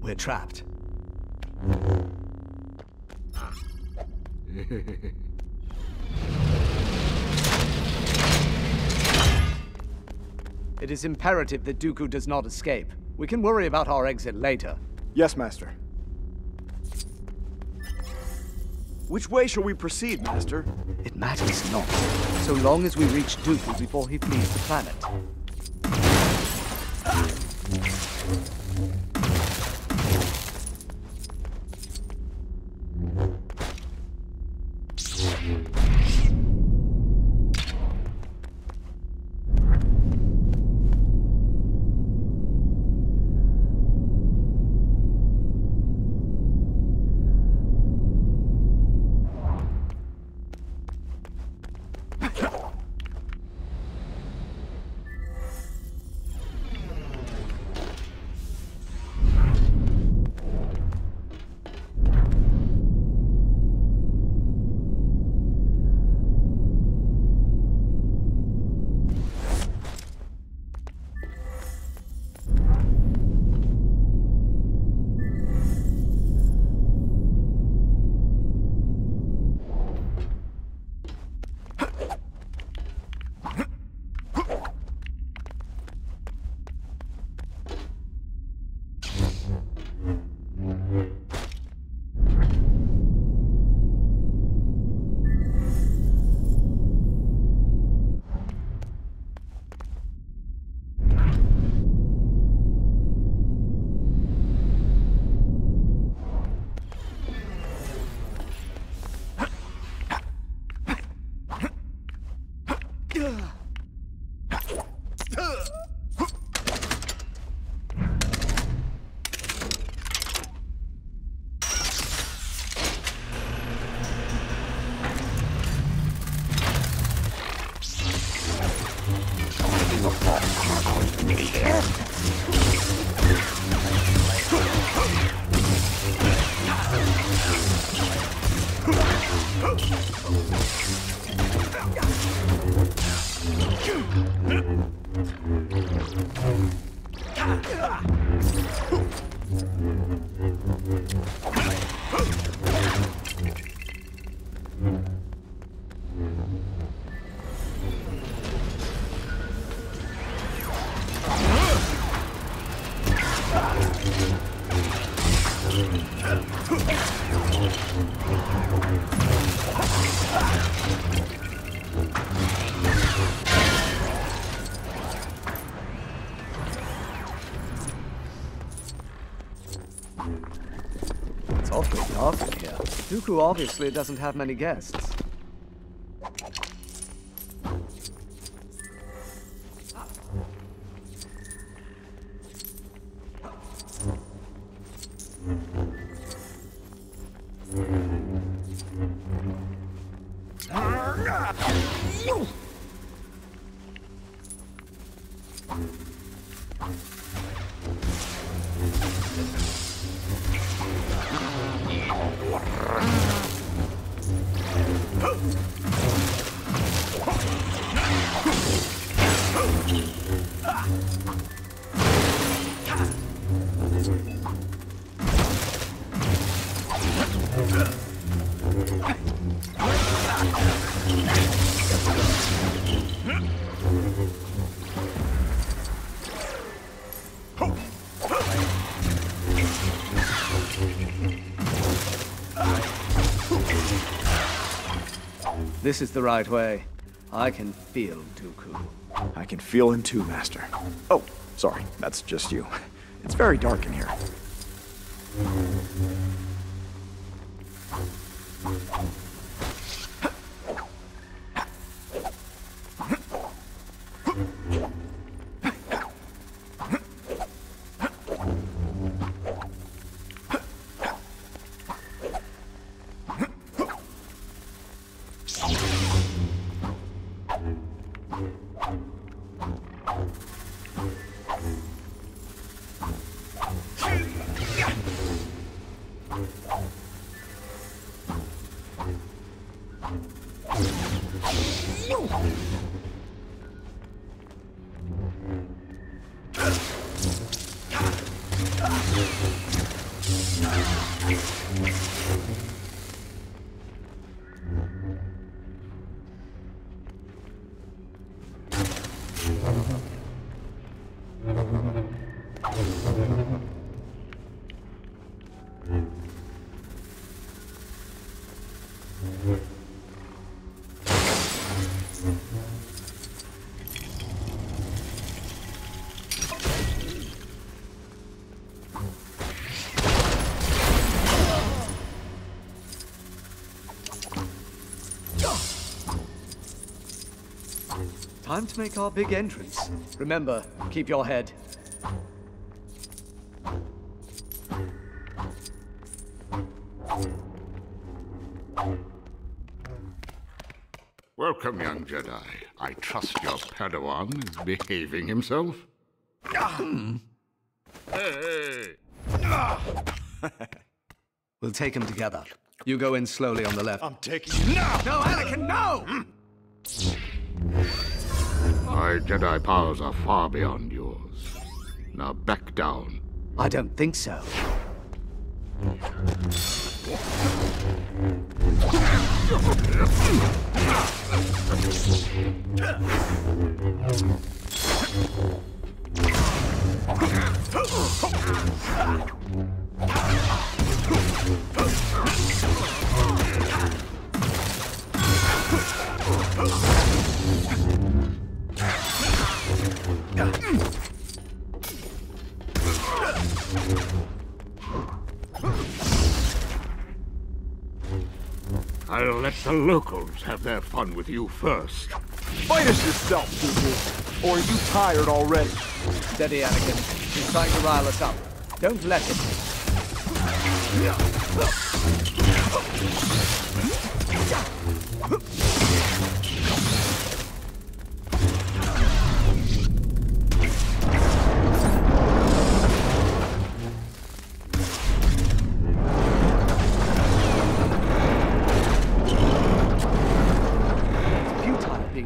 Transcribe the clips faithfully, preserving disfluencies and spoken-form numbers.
We're trapped. It is imperative that Dooku does not escape. We can worry about our exit later. Yes, Master. Which way shall we proceed, Master? It matters not, so long as we reach Dooku before he flees the planet. It's awfully dark in here. Dooku obviously doesn't have many guests. This is the right way. I can feel Dooku. I can feel him too, Master. Oh, sorry. That's just you. It's very dark in here. Time to make our big entrance. Remember, keep your head. Welcome, young Jedi. I trust your Padawan is behaving himself. Hey! We'll take him together. You go in slowly on the left. I'm taking you. No! No, Anakin, no! My Jedi powers are far beyond yours. Now back down. I don't think so. I'll let the locals have their fun with you first. Fight us yourself, Dooku. Or are you tired already? Steady, Anakin. He's trying to rile us up. Don't let him.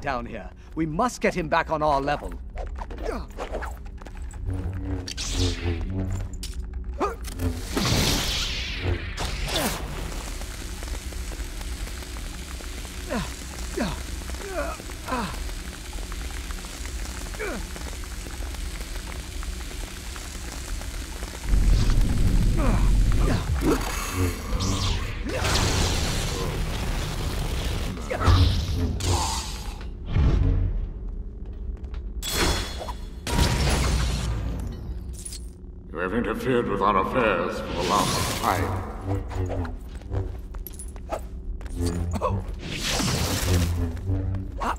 Down here. We must get him back on our level. Interfered with our affairs for the last time. Oh. Ah.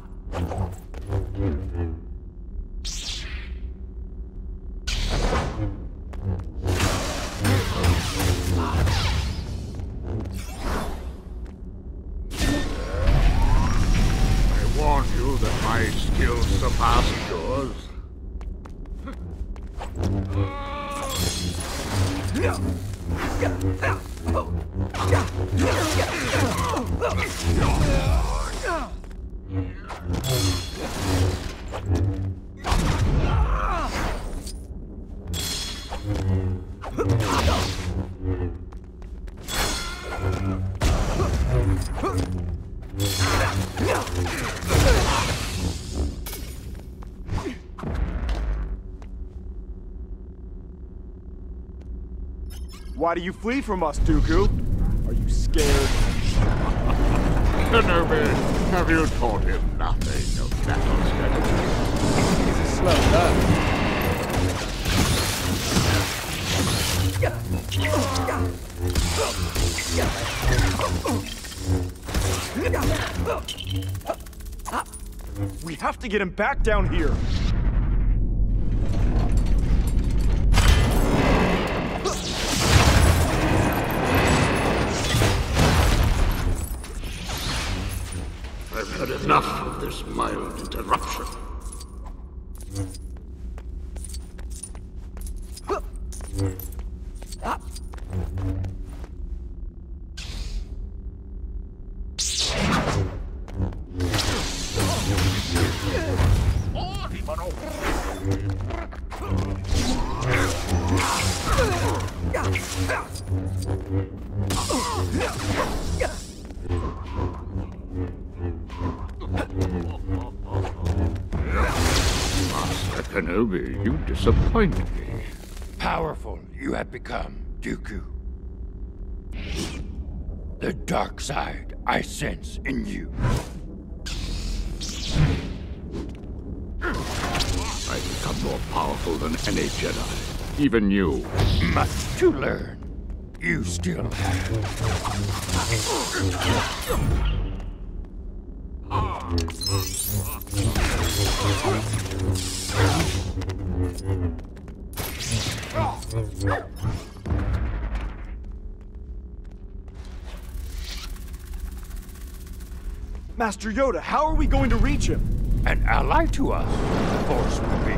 I warn you that my skills surpass yours. Why do you flee from us, Dooku? Are you scared? Kenobi, have you taught him nothing of battle strategy? He's a slow learner. We have to get him back down here. I've had enough of this mild interruption. Kenobi, you disappoint me. Powerful you have become, Dooku. The dark side I sense in you. I become more powerful than any Jedi, even you. Much to learn. You still have. Master Yoda, how are we going to reach him? An ally to us, the Force will be.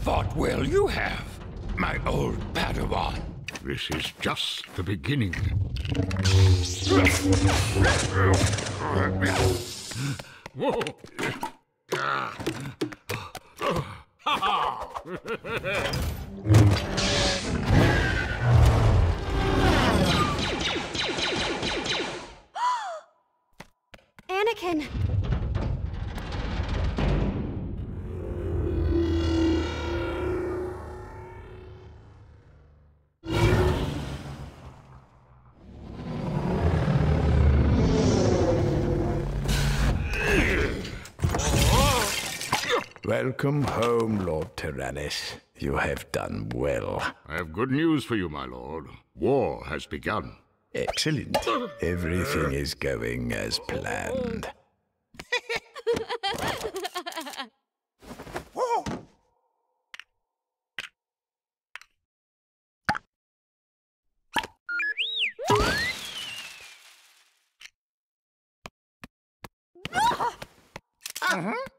Thought well you have, my old Padawan. This is just the beginning. Whoa. Anakin! Welcome home, Lord Tyrannus. You have done well. I have good news for you, my lord. War has begun. Excellent. Everything is going as planned. Uh-huh.